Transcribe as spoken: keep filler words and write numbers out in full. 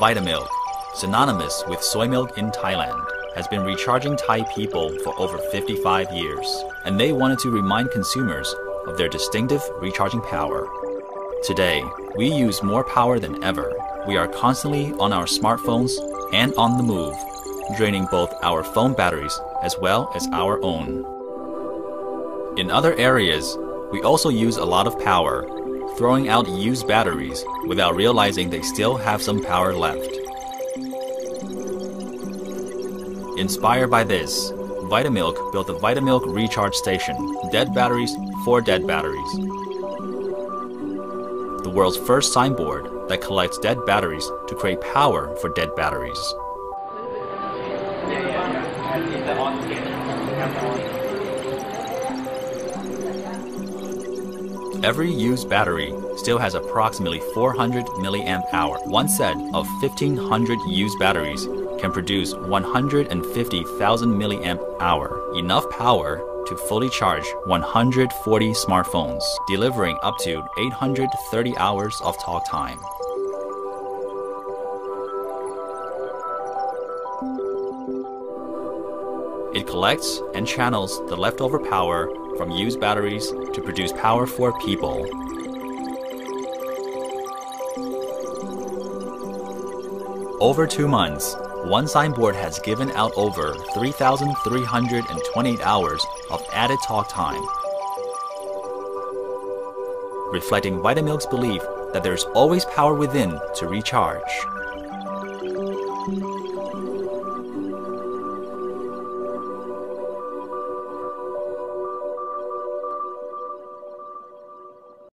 Vitamilk, synonymous with soy milk in Thailand, has been recharging Thai people for over fifty-five years, and they wanted to remind consumers of their distinctive recharging power. Today, we use more power than ever. We are constantly on our smartphones and on the move, draining both our phone batteries as well as our own. In other areas, we also use a lot of power, throwing out used batteries without realizing they still have some power left. Inspired by this, Vitamilk built the Vitamilk Recharge Station, Dead Batteries for Dead Batteries, the world's first signboard that collects dead batteries to create power for dead batteries. Every used battery still has approximately four hundred milliamp hour. One set of fifteen hundred used batteries can produce one hundred fifty thousand milliamp hour, enough power to fully charge one hundred forty smartphones, delivering up to eight hundred thirty hours of talk time. It collects and channels the leftover power from used batteries to produce power for people. Over two months, one signboard has given out over three thousand three hundred twenty-eight hours of added talk time, reflecting Vitamilk's belief that there is always power within to recharge.